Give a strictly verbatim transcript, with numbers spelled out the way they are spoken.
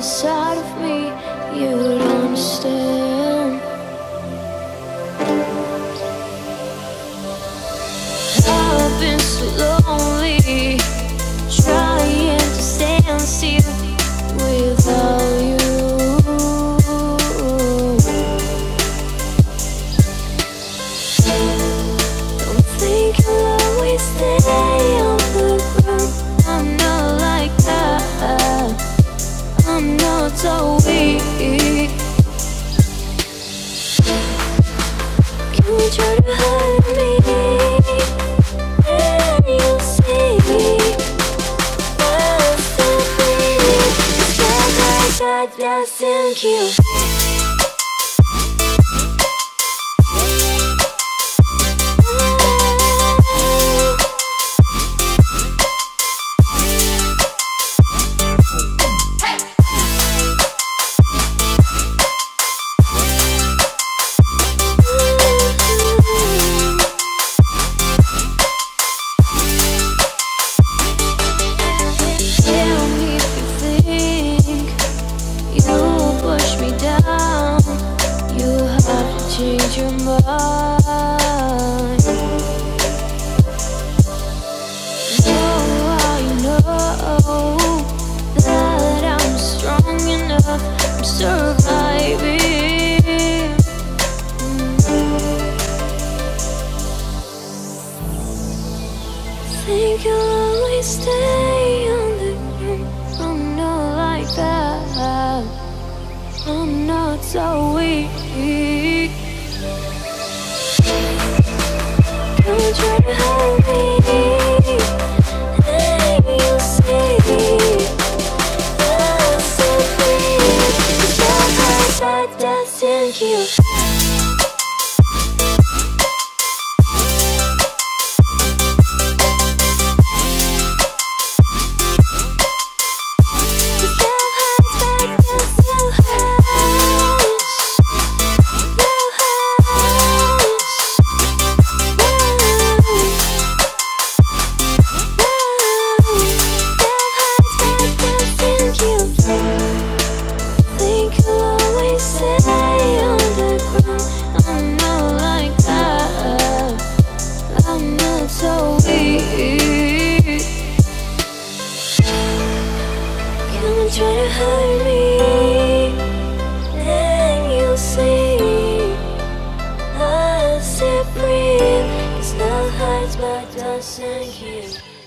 Inside of me, you would understand. I've been so lonely, trying to stand still without you. Don't think you'll always stay on the road. I'm not like that. I'm not so weak. Can you try to hurt me? Then you'll see I'll stop bleeding. Cause I got lost in you. Change your mind. Oh, I know that I'm strong enough. I'm surviving. Think you'll always stay on the ground. I'm not like that. I'm not so weak. Don't try to hold me, then you'll see I'm so free. Cause your heart doesn't you. Try to hurt me, then you'll see I'll stay free. It's not hard, but doesn't you?